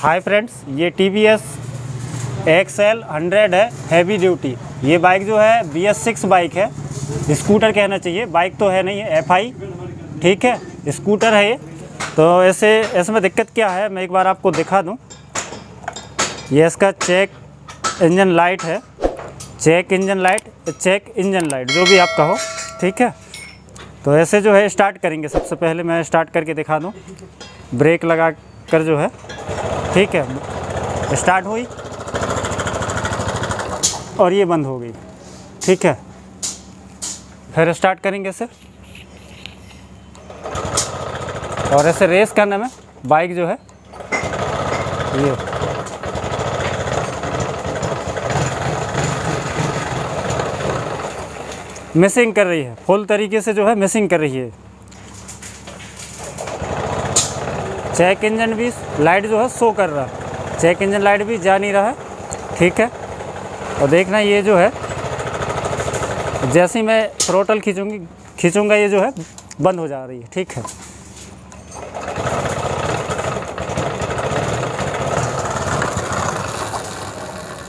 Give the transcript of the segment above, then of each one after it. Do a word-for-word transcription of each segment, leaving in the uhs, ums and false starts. हाय friends, ये T V S XL hundred है, heavy duty. ये बाइक जो है बी एस सिक्स बाइक है, स्कूटर कहना चाहिए, बाइक तो है नहीं, एफ आई, ठीक है, स्कूटर है ये। तो ऐसे इसमें दिक्कत क्या है, मैं एक बार आपको दिखा दूं। ये इसका चेक इंजन लाइट है, check engine light, check engine light जो भी आप कहो, ठीक है। तो ऐसे जो है स्टार्ट करेंगे, सबसे पहले मैं स्टार्ट करके दिखा दूं, ब्रेक लगा कर जो है, ठीक है, स्टार्ट हुई और ये बंद हो गई, ठीक है। फिर स्टार्ट करेंगे ऐसे, और ऐसे रेस करने में बाइक जो है ये मिसिंग कर रही है, फुल तरीके से जो है मिसिंग कर रही है। चेक इंजन भी लाइट जो है शो कर रहा है, चेक इंजन लाइट भी जा नहीं रहा है, ठीक है। और देखना ये जो है जैसे ही मैं थ्रोटल खींचूंगी खींचूंगा ये जो है बंद हो जा रही है, ठीक है।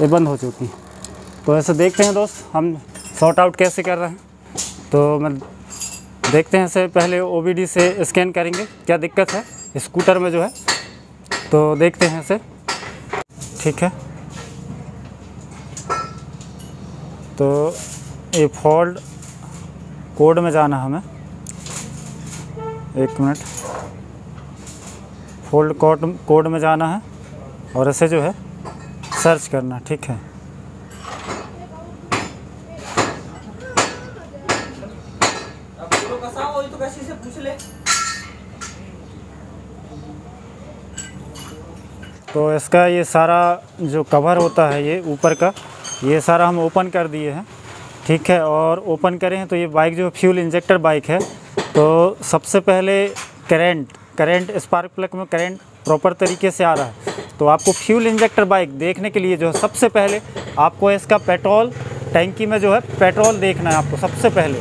ये बंद हो चुकी। तो ऐसे देखते हैं दोस्त हम सॉर्ट आउट कैसे कर रहे हैं। तो मैं देखते हैं, से पहले ओबीडी से स्कैन करेंगे क्या दिक्कत है स्कूटर में जो है, तो देखते हैं से, ठीक है। तो ये फॉल्ट कोड में जाना हमें, एक मिनट, फॉल्ट कोड कोड में जाना है और ऐसे जो है सर्च करना, ठीक है। तो इसका ये सारा जो कवर होता है ये ऊपर का, ये सारा हम ओपन कर दिए हैं, ठीक है। और ओपन करें हैं तो ये बाइक जो फ्यूल इंजेक्टर बाइक है, तो सबसे पहले करंट करंट स्पार्क प्लग में करंट प्रॉपर तरीके से आ रहा है। तो आपको फ्यूल इंजेक्टर बाइक देखने के लिए जो है सबसे पहले आपको इसका पेट्रोल टैंकी में जो है पेट्रोल देखना है आपको, सबसे पहले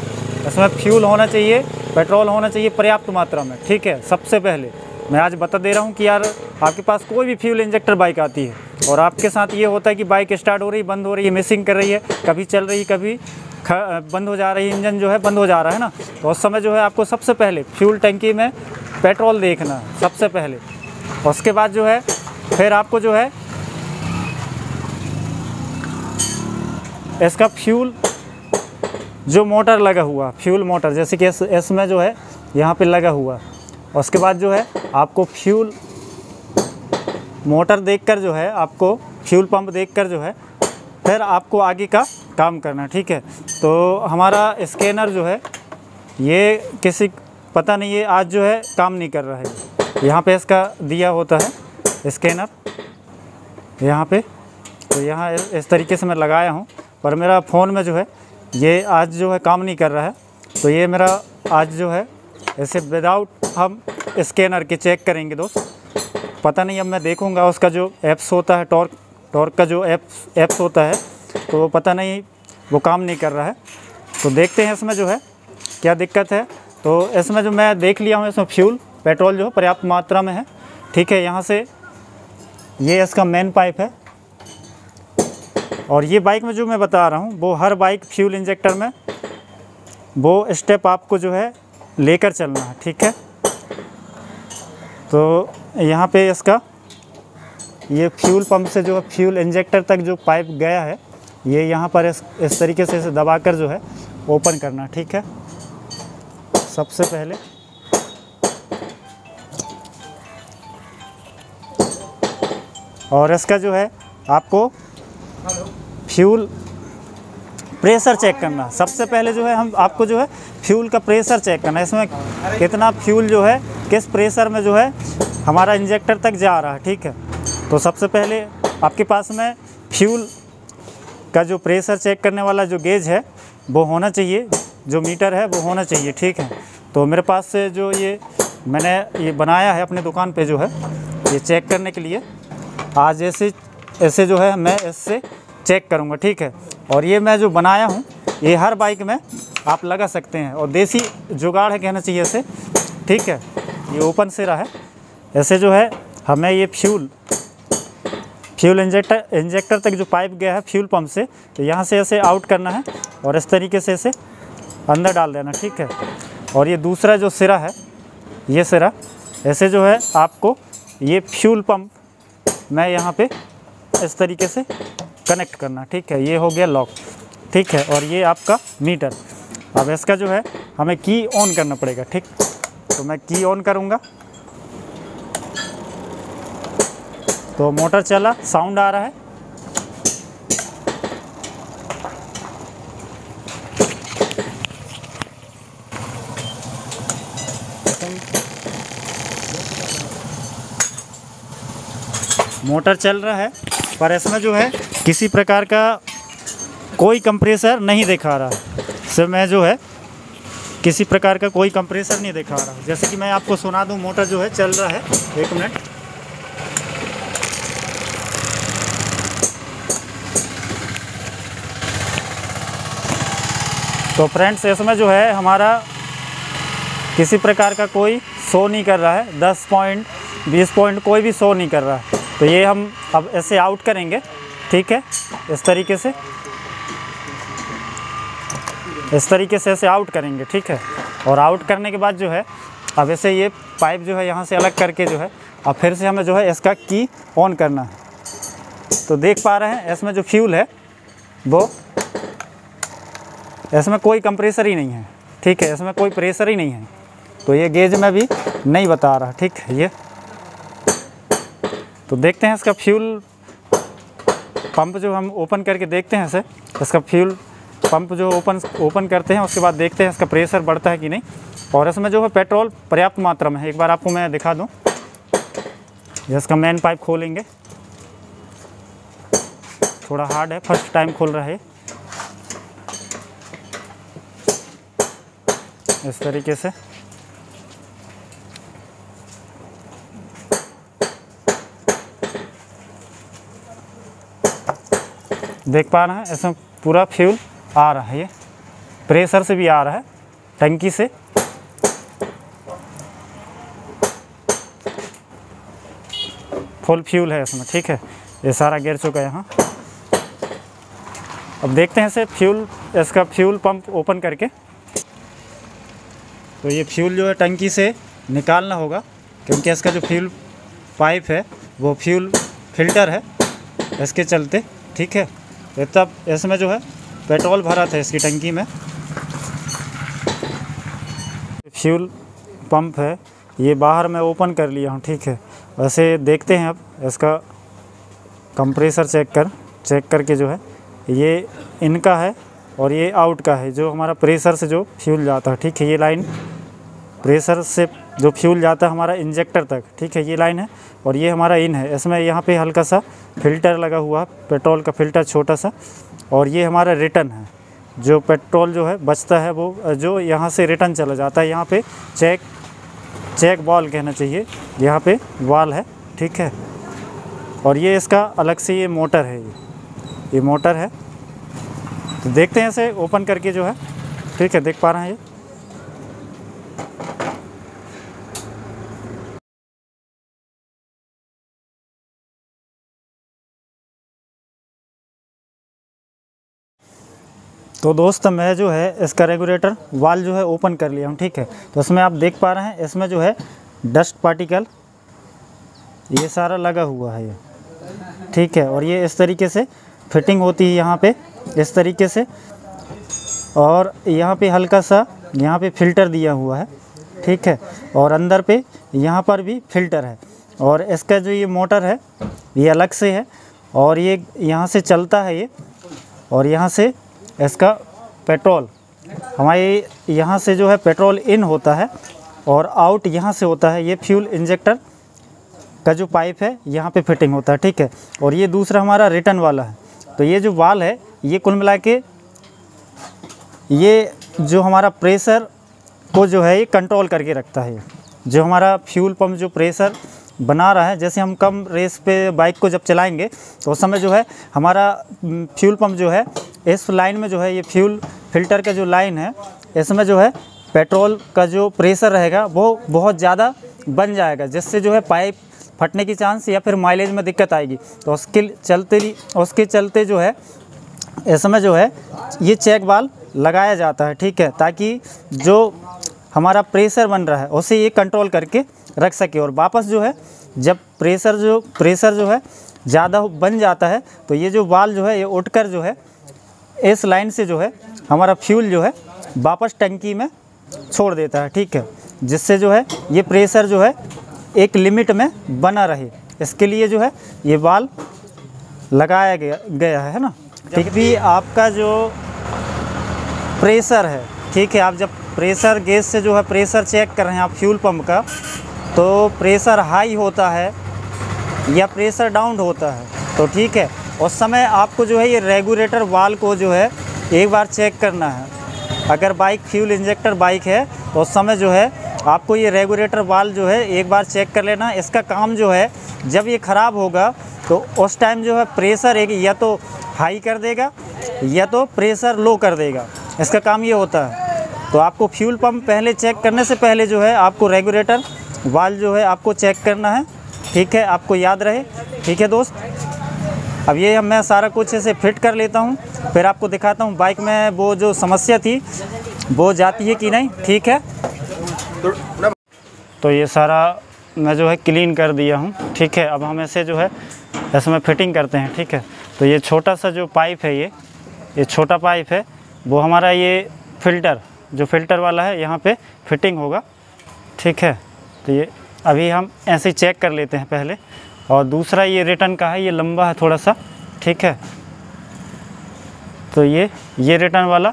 इसमें फ्यूल होना चाहिए, पेट्रोल होना चाहिए पर्याप्त मात्रा में, ठीक है। सबसे पहले मैं आज बता दे रहा हूँ कि यार आपके पास कोई भी फ्यूल इंजेक्टर बाइक आती है और आपके साथ ये होता है कि बाइक स्टार्ट हो रही, बंद हो रही है, मिसिंग कर रही है, कभी चल रही, कभी बंद हो जा रही, इंजन जो है बंद हो जा रहा है ना। तो उस समय जो है आपको सबसे पहले फ्यूल टंकी में पेट्रोल देखना है सबसे पहले, उसके बाद जो है फिर आपको जो है इसका फ्यूल जो मोटर लगा हुआ, फ्यूल मोटर जैसे कि इसमें जो है यहाँ पे लगा हुआ, उसके बाद जो है आपको फ्यूल मोटर देखकर जो है, आपको फ्यूल पंप देखकर जो है फिर आपको आगे का काम करना, ठीक है। तो हमारा स्कैनर जो है ये किसी पता नहीं है आज जो है काम नहीं कर रहा है, यहाँ पे इसका दिया होता है स्कैनर यहाँ पे, तो यहाँ इस तरीके से मैं लगाया हूँ, पर मेरा फ़ोन में जो है ये आज जो है काम नहीं कर रहा है। तो ये मेरा आज जो है ऐसे विदाउट हम स्कैनर के चेक करेंगे दोस्त, पता नहीं अब मैं देखूंगा उसका जो ऐप्स होता है, टॉर्क टॉर्क का जो ऐप्स ऐप्स होता है, तो वो पता नहीं वो काम नहीं कर रहा है। तो देखते हैं इसमें जो है क्या दिक्कत है। तो इसमें जो मैं देख लिया हूँ इसमें फ्यूल पेट्रोल जो है पर्याप्त मात्रा में है, ठीक है। यहाँ से ये इसका मेन पाइप है, और ये बाइक में जो मैं बता रहा हूँ वो हर बाइक फ्यूल इंजेक्टर में वो स्टेप आपको जो है लेकर चलना है, ठीक है। तो यहाँ पे इसका ये फ्यूल पंप से जो है फ्यूल इंजेक्टर तक जो पाइप गया है ये यहाँ पर इस इस तरीके से इसे दबाकर जो है ओपन करना, ठीक है। सबसे पहले और इसका जो है आपको फ्यूल प्रेशर चेक करना, सबसे पहले जो है हम आपको जो है फ्यूल का प्रेशर चेक करना, इसमें कितना फ्यूल जो है किस प्रेशर में जो है हमारा इंजेक्टर तक जा रहा है, ठीक है। तो सबसे पहले आपके पास में फ्यूल का जो प्रेशर चेक करने वाला जो गेज है वो होना चाहिए, जो मीटर है वो होना चाहिए, ठीक है। तो मेरे पास से जो ये मैंने ये बनाया है अपने दुकान पे जो है ये चेक करने के लिए, आज ऐसे ऐसे जो है मैं इससे चेक करूँगा, ठीक है। और ये मैं जो बनाया हूँ ये हर बाइक में आप लगा सकते हैं, और देसी जुगाड़ है कहना चाहिए ऐसे, ठीक है। ये ओपन से रहा है, ऐसे जो है हमें ये फ्यूल फ्यूल इंजेक्टर इंजेक्टर तक जो पाइप गया है फ्यूल पंप से, तो यहाँ से ऐसे आउट करना है और इस तरीके से इसे अंदर डाल देना, ठीक है। और ये दूसरा जो सिरा है, ये सिरा ऐसे जो है आपको ये फ्यूल पंप मैं यहाँ पे इस तरीके से कनेक्ट करना, ठीक है। ये हो गया लॉक, ठीक है। और ये आपका मीटर, अब इसका जो है हमें की ऑन करना पड़ेगा, ठीक। तो मैं की ऑन करूँगा तो मोटर चला, साउंड आ रहा है। मोटर चल रहा है पर इसमें जो है किसी प्रकार का कोई कंप्रेसर नहीं दिखा रहा है। इसमें मैं जो है किसी प्रकार का कोई कंप्रेसर नहीं दिखा रहा। जैसे कि मैं आपको सुना दूं, मोटर जो है चल रहा है, एक मिनट, तो फ्रेंड्स इसमें जो है हमारा किसी प्रकार का कोई शो नहीं कर रहा है, दस पॉइंट बीस पॉइंट कोई भी शो नहीं कर रहा है। तो ये हम अब ऐसे आउट करेंगे, ठीक है, इस तरीके से इस तरीके से ऐसे आउट करेंगे, ठीक है। और आउट करने के बाद जो है अब ऐसे ये पाइप जो है यहाँ से अलग करके जो है अब फिर से हमें जो है इसका की ऑन करना है। तो देख पा रहे हैं इसमें जो फ्यूल है वो, इसमें कोई कंप्रेसर ही नहीं है, ठीक है, इसमें कोई प्रेशर ही नहीं है। तो ये गेज में भी नहीं बता रहा, ठीक है। ये तो देखते हैं इसका फ्यूल पंप जो हम ओपन करके देखते हैं, इसे इसका फ्यूल पंप जो ओपन ओपन करते हैं उसके बाद देखते हैं इसका प्रेशर बढ़ता है कि नहीं। और इसमें जो है पेट्रोल पर्याप्त मात्रा में है, एक बार आपको मैं दिखा दूँ। इसका मेन पाइप खोलेंगे, थोड़ा हार्ड है, फर्स्ट टाइम खोल रहा है। इस तरीके से देख पा रहे हैं इसमें पूरा फ्यूल आ रहा है, ये प्रेशर से भी आ रहा है, टंकी से। फुल फ्यूल है इसमें, ठीक है। ये सारा गिर चुका है यहाँ। अब देखते हैं इसे फ्यूल, इसका फ्यूल पंप ओपन करके। तो ये फ्यूल जो है टंकी से निकालना होगा क्योंकि इसका जो फ्यूल पाइप है वो फ्यूल फिल्टर है इसके चलते, ठीक है। तो तब इसमें जो है पेट्रोल भरा था इसकी टंकी में। फ्यूल पंप है ये बाहर मैं ओपन कर लिया हूँ, ठीक है। वैसे देखते हैं अब इसका कंप्रेसर चेक कर चेक करके जो है ये इनका है और ये आउट का है, जो हमारा प्रेशर से जो फ्यूल जाता है, ठीक है। ये लाइन प्रेशर से जो फ्यूल जाता है हमारा इंजेक्टर तक, ठीक है, ये लाइन है। और ये हमारा इन है, इसमें यहाँ पे हल्का सा फिल्टर लगा हुआ, पेट्रोल का फिल्टर छोटा सा। और ये हमारा रिटर्न है, जो पेट्रोल जो है बचता है वो जो यहाँ से रिटर्न चला जाता है। यहाँ पे चेक चेक वाल्व कहना चाहिए, यहाँ पे वाल्व है, ठीक है। और ये इसका अलग से ये मोटर है, ये ये मोटर है। तो देखते हैं इसे ओपन करके जो है, ठीक है। देख पा रहे हैं ये तो दोस्त मैं जो है इसका रेगुलेटर वाल्व जो है ओपन कर लिया हूँ, ठीक है। तो इसमें आप देख पा रहे हैं इसमें जो है डस्ट पार्टिकल ये सारा लगा हुआ है, ये ठीक है। और ये इस तरीके से फिटिंग होती है यहाँ पे, इस तरीके से। और यहाँ पे हल्का सा यहाँ पे फिल्टर दिया हुआ है, ठीक है। और अंदर पे यहाँ पर भी फिल्टर है। और इसका जो ये मोटर है ये अलग से है और ये यहाँ से चलता है ये। और यहाँ से इसका पेट्रोल हमारे यहाँ से जो है पेट्रोल इन होता है और आउट यहाँ से होता है। ये फ्यूल इंजेक्टर का जो पाइप है यहाँ पे फिटिंग होता है, ठीक है। और ये दूसरा हमारा रिटर्न वाला है। तो ये जो वाल है ये कुल मिला के ये जो हमारा प्रेशर को जो है ये कंट्रोल करके रखता है। जो हमारा फ्यूल पंप जो प्रेशर बना रहा है, जैसे हम कम रेस पे बाइक को जब चलाएंगे तो उस समय जो है हमारा फ्यूल पंप जो है इस लाइन में जो है ये फ्यूल फिल्टर का जो लाइन है इसमें जो है पेट्रोल का जो प्रेशर रहेगा वो बहुत ज़्यादा बन जाएगा, जिससे जो है पाइप फटने की चांस या फिर माइलेज में दिक्कत आएगी। तो उसके चलते उसके चलते जो है इसमें जो है ये चेक वाल्व लगाया जाता है, ठीक है, ताकि जो हमारा प्रेशर बन रहा है उसे ये कंट्रोल करके रख सके। और वापस जो है जब प्रेशर जो प्रेशर जो है ज़्यादा बन जाता है तो ये जो वाल्व जो है ये उठकर जो है इस लाइन से जो है हमारा फ्यूल जो है वापस टंकी में छोड़ देता है, ठीक है, जिससे जो है ये प्रेशर जो है एक लिमिट में बना रहे। इसके लिए जो है ये वाल्व लगाया गया गया है ना। ठीक भी आपका जो प्रेशर है, ठीक है, आप जब प्रेशर गेज से जो है प्रेशर चेक कर रहे हैं आप फ्यूल पंप का, तो प्रेशर हाई होता है या प्रेशर डाउन होता है, तो ठीक है उस समय आपको जो है ये रेगुलेटर वाल्व को जो है एक बार चेक करना है। अगर बाइक फ्यूल इंजेक्टर बाइक है तो उस समय जो है आपको ये रेगुलेटर वाल्व जो है एक बार चेक कर लेना। इसका काम जो है जब ये ख़राब होगा तो उस टाइम जो है प्रेशर एक या तो हाई कर देगा या तो प्रेशर लो कर देगा, इसका काम ये होता है। तो आपको फ्यूल पंप पहले चेक करने से पहले जो है आपको रेगुलेटर वाल्व जो है आपको चेक करना है, ठीक है, आपको याद रहे। ठीक है दोस्त, अब ये मैं सारा कुछ इसे फिट कर लेता हूँ, फिर आपको दिखाता हूँ बाइक में वो जो समस्या थी वो जाती है कि नहीं। ठीक है, तो ये सारा मैं जो है क्लीन कर दिया हूँ। ठीक है, अब हम इसे जो है इसमें फिटिंग करते हैं। ठीक है, तो ये छोटा सा जो पाइप है, ये ये छोटा पाइप है, वो हमारा ये फ़िल्टर जो फ़िल्टर वाला है यहाँ पे फिटिंग होगा। ठीक है, तो ये अभी हम ऐसे ही चेक कर लेते हैं पहले। और दूसरा ये रिटर्न का है, ये लंबा है थोड़ा सा, ठीक है, तो ये ये रिटर्न वाला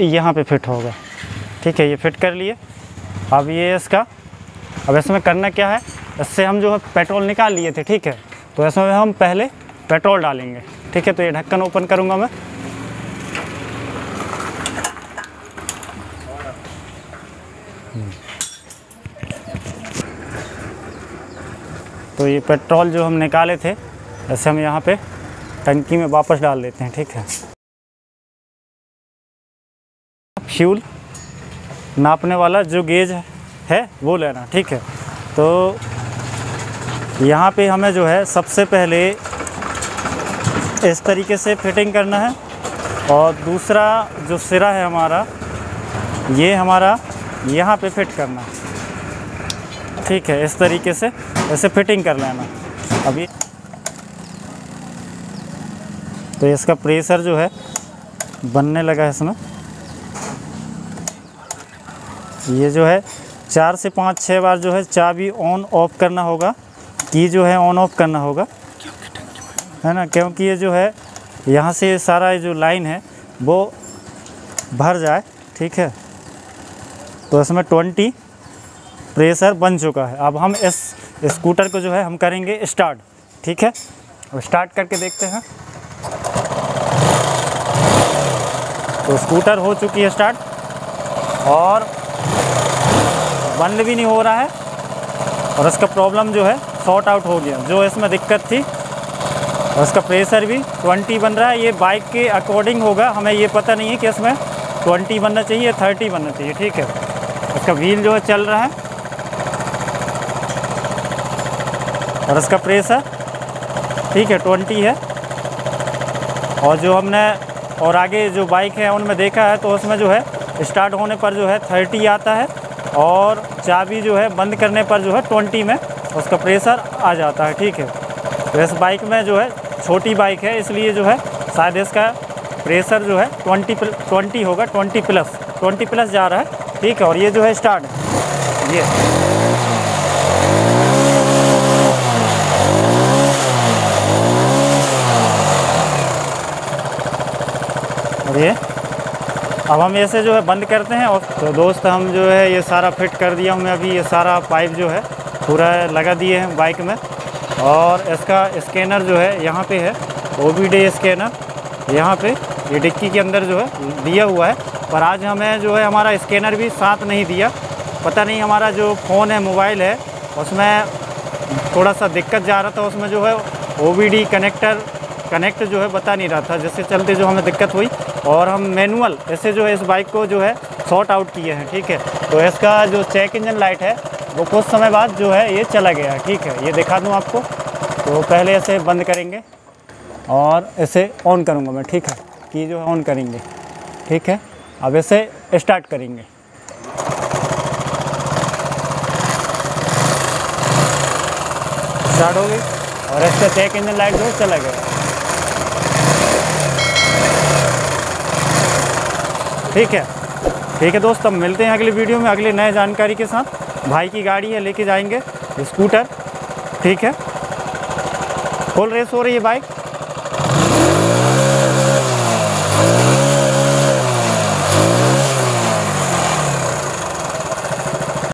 यहाँ पे फिट होगा। ठीक है, ये फिट कर लिए। अब ये इसका अब इसमें करना क्या है, इससे हम जो है पेट्रोल निकाल लिए थे। ठीक है, तो इसमें हम पहले पेट्रोल डालेंगे। ठीक है, तो ये ढक्कन ओपन करूँगा मैं। तो ये पेट्रोल जो हम निकाले थे ऐसे हम यहाँ पे टंकी में वापस डाल देते हैं। ठीक है, फ्यूल नापने वाला जो गेज है वो लेना। ठीक है, तो यहाँ पे हमें जो है सबसे पहले इस तरीके से फिटिंग करना है। और दूसरा जो सिरा है हमारा, ये हमारा यहाँ पे फिट करना है। ठीक है, इस तरीके से ऐसे फिटिंग कर लेना अभी। तो इसका प्रेशर जो है बनने लगा है इसमें। ये जो है चार से पाँच छः बार जो है चाबी ऑन ऑफ करना होगा, की जो है ऑन ऑफ करना होगा, है ना, क्योंकि ये जो है यहाँ से सारा ये जो लाइन है वो भर जाए। ठीक है, तो इसमें ट्वेंटी प्रेशर बन चुका है। अब हम इस स्कूटर को जो है हम करेंगे स्टार्ट। ठीक है, अब स्टार्ट करके देखते हैं। तो स्कूटर हो चुकी है स्टार्ट और बंद भी नहीं हो रहा है, और इसका प्रॉब्लम जो है सॉर्ट आउट हो गया जो इसमें दिक्कत थी। और इसका प्रेशर भी ट्वेंटी बन रहा है। ये बाइक के अकॉर्डिंग होगा, हमें ये पता नहीं है कि इसमें ट्वेंटी बनना चाहिए थर्टी बनना चाहिए। ठीक है, इसका व्हील जो है चल रहा है और इसका प्रेशर, ठीक है, ट्वेंटी है। और जो हमने और आगे जो बाइक है उनमें देखा है तो उसमें जो है स्टार्ट होने पर जो है थर्टी आता है और चाबी जो है बंद करने पर जो है ट्वेंटी में उसका प्रेशर आ जाता है। ठीक है, तो इस बाइक में जो है छोटी बाइक है इसलिए जो है शायद इसका प्रेशर जो है ट्वेंटी ट्वेंटी होगा, ट्वेंटी प्लस ट्वेंटी प्लस जा रहा है। ठीक है, और ये जो है स्टार्ट ये ये अब हम ऐसे जो है बंद करते हैं। और तो दोस्त हम जो है ये सारा फिट कर दिया हूँ मैं अभी। ये सारा पाइप जो है पूरा लगा दिए हैं बाइक में। और इसका स्कैनर जो है यहाँ पे है, ओबीडी स्कैनर यहाँ पे ये डिक्की के अंदर जो है दिया हुआ है। पर आज हमें जो है हमारा स्कैनर भी साथ नहीं दिया, पता नहीं हमारा जो फ़ोन है मोबाइल है उसमें थोड़ा सा दिक्कत जा रहा था, उसमें जो है ओबीडी कनेक्टर कनेक्ट जो है बता नहीं रहा था, जिसके चलते जो हमें दिक्कत हुई। और हम मैनुअल ऐसे जो है इस बाइक को जो है सॉर्ट आउट किए हैं। ठीक है, तो इसका जो चेक इंजन लाइट है वो कुछ समय बाद जो है ये चला गया। ठीक है, ये दिखा दूँ आपको। तो पहले इसे बंद करेंगे और इसे ऑन करूँगा मैं। ठीक है, कि जो है ऑन करेंगे। ठीक है, अब इसे स्टार्ट करेंगे। स्टार्ट हो गई और इससे चेक इंजन लाइट जो चला गया। ठीक है, ठीक है दोस्त, अब मिलते हैं अगले वीडियो में अगले नए जानकारी के साथ। भाई की गाड़ी है, लेके जाएंगे स्कूटर। ठीक है, फुल रेस हो रही है बाइक।